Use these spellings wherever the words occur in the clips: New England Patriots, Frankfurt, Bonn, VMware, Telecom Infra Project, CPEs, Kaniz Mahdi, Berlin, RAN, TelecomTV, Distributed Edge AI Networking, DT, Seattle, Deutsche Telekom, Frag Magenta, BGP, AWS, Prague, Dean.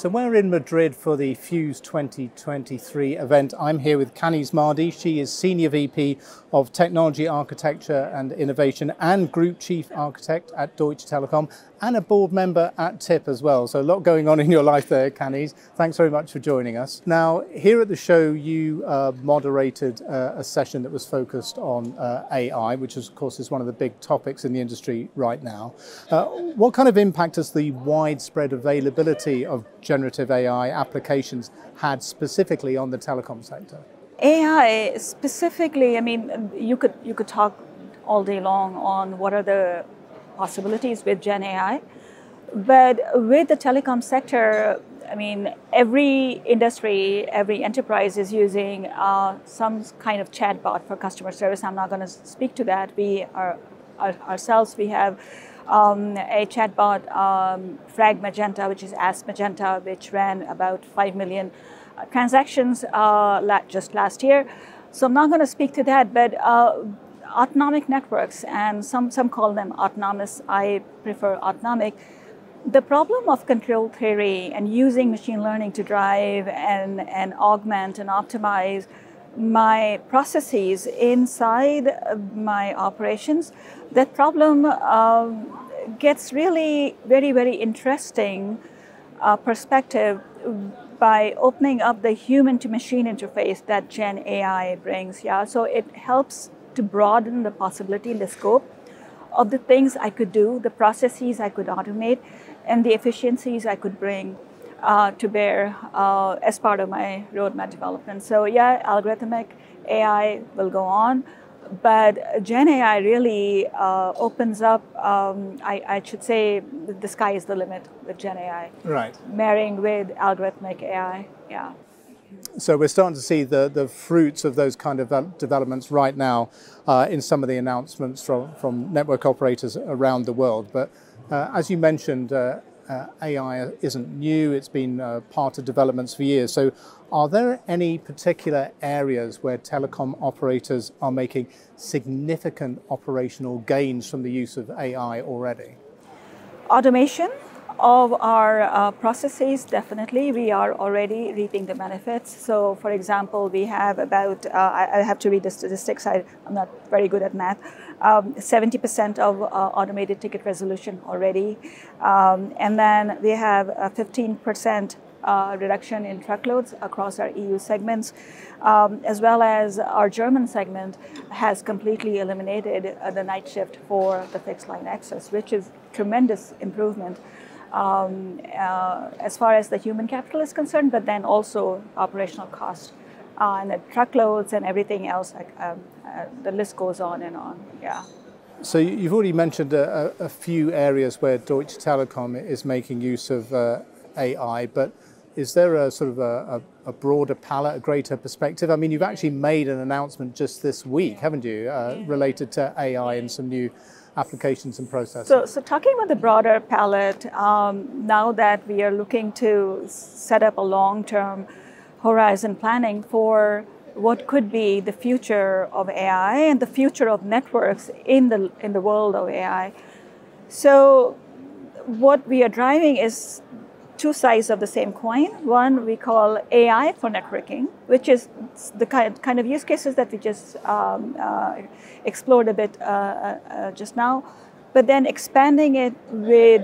So we're in Madrid for the Fuse 2023 event. I'm here with Kaniz Mahdi. She is Senior VP of Technology Architecture and Innovation and Group Chief Architect at Deutsche Telekom and a board member at TIP as well. So a lot going on in your life there, Kaniz. Thanks very much for joining us. Now, here at the show, you moderated a session that was focused on AI, which is, of course, is one of the big topics in the industry right now. What kind of impact has the widespread availability of generative AI applications had specifically on the telecom sector? AI specifically, I mean, you could talk all day long on what are the possibilities with Gen AI, but with the telecom sector, I mean, every industry, every enterprise is using some kind of chatbot for customer service. I'm not going to speak to that. We are ourselves, we have a chatbot, Frag Magenta, which is Ask Magenta, which ran about 5 million transactions just last year. So I'm not going to speak to that, but autonomic networks, and some call them autonomous, I prefer autonomic. The problem of control theory and using machine learning to drive and augment and optimize my processes inside my operations, that problem gets really very, very interesting perspective by opening up the human to machine interface that Gen AI brings. Yeah, so it helps to broaden the possibility and the scope of the things I could do, the processes I could automate, and the efficiencies I could bring to bear as part of my roadmap development. So yeah, algorithmic AI will go on, but Gen AI really opens up, I should say, the sky is the limit with Gen AI. Right. Marrying with algorithmic AI, yeah. So we're starting to see the fruits of those kind of developments right now in some of the announcements from network operators around the world. But as you mentioned, AI isn't new, it's been part of developments for years. So are there any particular areas where telecom operators are making significant operational gains from the use of AI already? Automation of our processes, definitely. We are already reaping the benefits. So for example, we have about, I have to read the statistics, I'm not very good at math, 70% of automated ticket resolution already. And then we have a 15% reduction in truckloads across our EU segments, as well as our German segment has completely eliminated the night shift for the fixed line access, which is tremendous improvement. As far as the human capital is concerned, but then also operational cost and the truckloads and everything else, like, the list goes on and on, yeah. So you've already mentioned a few areas where Deutsche Telekom is making use of AI, but is there a sort of a broader palette, a greater perspective? I mean, you've actually made an announcement just this week, haven't you, related to AI and some new applications and processes. So talking about the broader palette, now that we are looking to set up a long-term horizon planning for what could be the future of AI and the future of networks in the world of AI. So what we are driving is two sides of the same coin. One we call AI for networking, which is the kind of use cases that we just explored a bit just now, but then expanding it with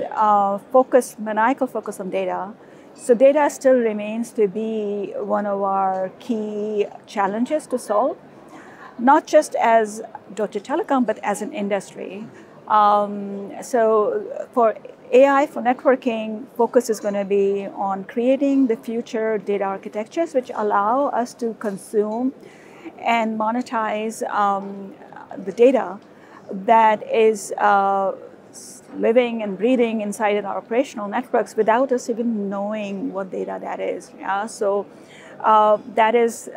maniacal focus on data. So data still remains to be one of our key challenges to solve, not just as Deutsche Telekom, but as an industry. So for AI for networking, focus is going to be on creating the future data architectures which allow us to consume and monetize the data that is living and breathing inside our operational networks without us even knowing what data that is. Yeah? So that is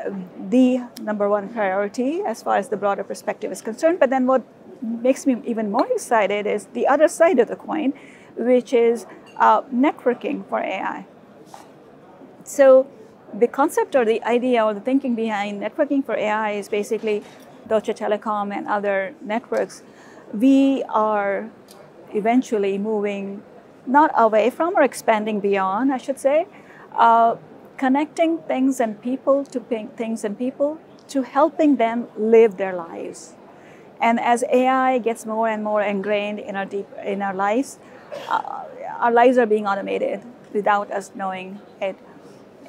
the #1 priority as far as the broader perspective is concerned. But then what makes me even more excited is the other side of the coin, which is networking for AI. So the concept or the idea or the thinking behind networking for AI is basically Deutsche Telekom and other networks. We are eventually moving not away from or expanding beyond, I should say, connecting things and people to things and people to helping them live their lives. And as AI gets more and more ingrained in our lives, our lives are being automated without us knowing it.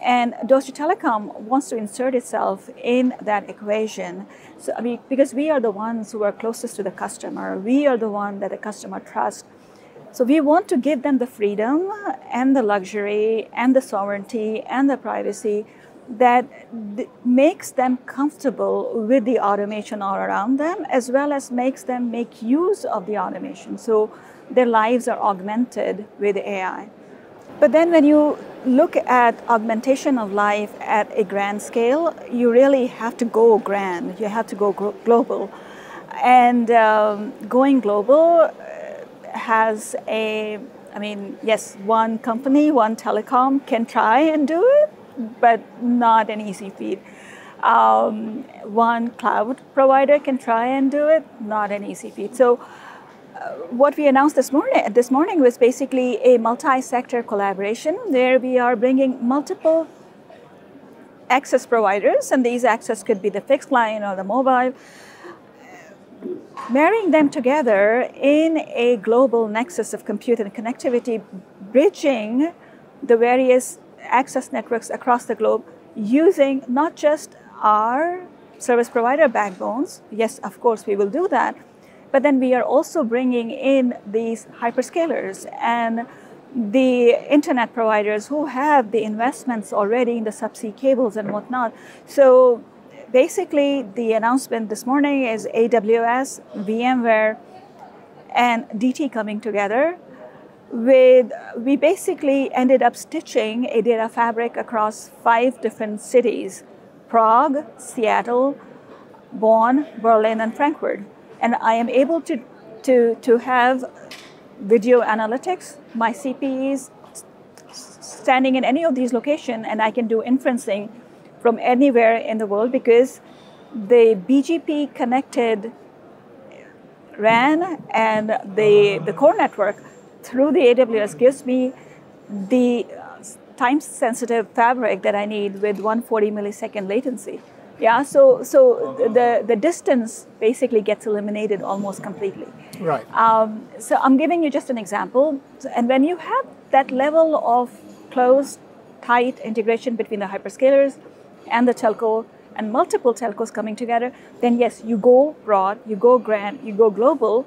And Deutsche Telekom wants to insert itself in that equation, so, I mean, because we are the ones who are closest to the customer. We are the one that the customer trusts. So we want to give them the freedom and the luxury and the sovereignty and the privacy that makes them comfortable with the automation all around them, as well as makes them make use of the automation. So their lives are augmented with AI. But then when you look at augmentation of life at a grand scale, you really have to go grand, you have to go global. And going global has a, I mean, yes, one company, one telecom can try and do it, but not an easy feat. One cloud provider can try and do it, not an easy feat. So, what we announced this morning was basically a multi-sector collaboration where we are bringing multiple access providers, and these access could be the fixed line or the mobile, marrying them together in a global nexus of compute and connectivity, bridging the various access networks across the globe using not just our service provider backbones, yes, of course we will do that, but then we are also bringing in these hyperscalers and the internet providers who have the investments already in the subsea cables and whatnot. So basically the announcement this morning is AWS, VMware, and DT coming together. We basically ended up stitching a data fabric across 5 different cities: Prague, Seattle, Bonn, Berlin, and Frankfurt. And I am able to have video analytics, my CPEs standing in any of these locations, and I can do inferencing from anywhere in the world because the BGP connected RAN and the core network through the AWS gives me the time sensitive fabric that I need with 140 millisecond latency. Yeah, so the distance basically gets eliminated almost completely. Right. So I'm giving you just an example. And when you have that level of close, tight integration between the hyperscalers and the telco and multiple telcos coming together, then yes, you go broad, you go grand, you go global.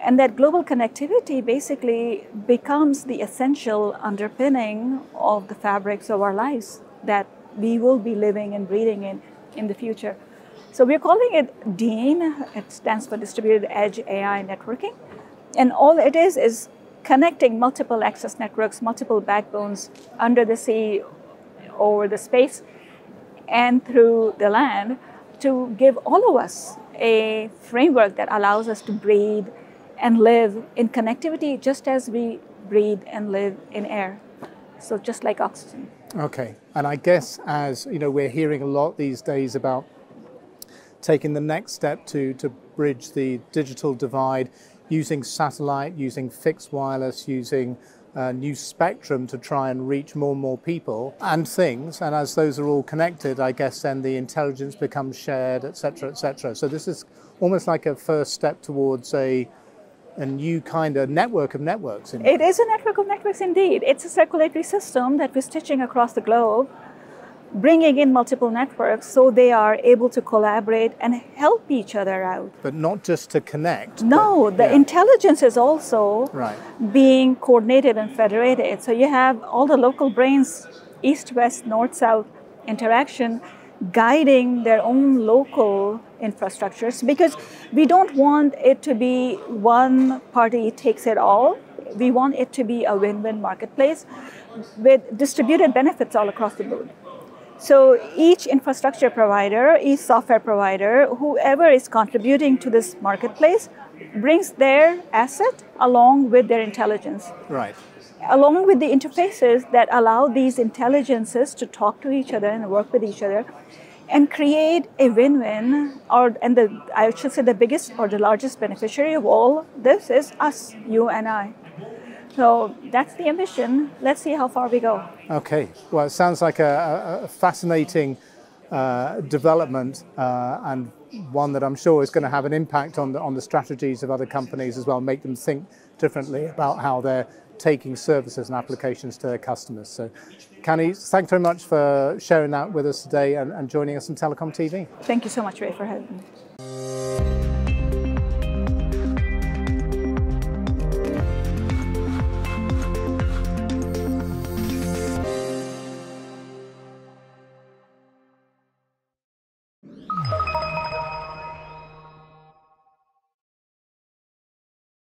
And that global connectivity basically becomes the essential underpinning of the fabrics of our lives that we will be living and breathing in the future. So we're calling it Dean. It stands for Distributed Edge AI Networking. And all it is connecting multiple access networks, multiple backbones under the sea, over the space, and through the land to give all of us a framework that allows us to breathe and live in connectivity just as we breathe and live in air. So just like oxygen. Okay, and I guess as you know, we're hearing a lot these days about taking the next step to bridge the digital divide, using satellite, using fixed wireless, using new spectrum to try and reach more and more people and things. And as those are all connected, I guess then the intelligence becomes shared, et cetera, et cetera. So this is almost like a first step towards a new kind of network of networks. It is a network of networks indeed. It's a circulatory system that we're stitching across the globe, bringing in multiple networks so they are able to collaborate and help each other out. But not just to connect. No, but, yeah. The intelligence is also right. Being coordinated and federated. So you have all the local brains, east, west, north, south interaction, guiding their own local infrastructures, because we don't want it to be one party takes it all. We want it to be a win-win marketplace with distributed benefits all across the board. So each infrastructure provider, each software provider, whoever is contributing to this marketplace brings their asset along with their intelligence. Right. Along with the interfaces that allow these intelligences to talk to each other and work with each other and create a win-win, I should say the biggest or the largest beneficiary of all this is us, you and I. So that's the ambition. Let's see how far we go. Okay. Well, it sounds like a fascinating development and one that I'm sure is going to have an impact on the strategies of other companies as well, make them think differently about how they're taking services and applications to their customers. So, Kaniz, thanks very much for sharing that with us today and joining us on Telecom TV. Thank you so much, Ray, for having me.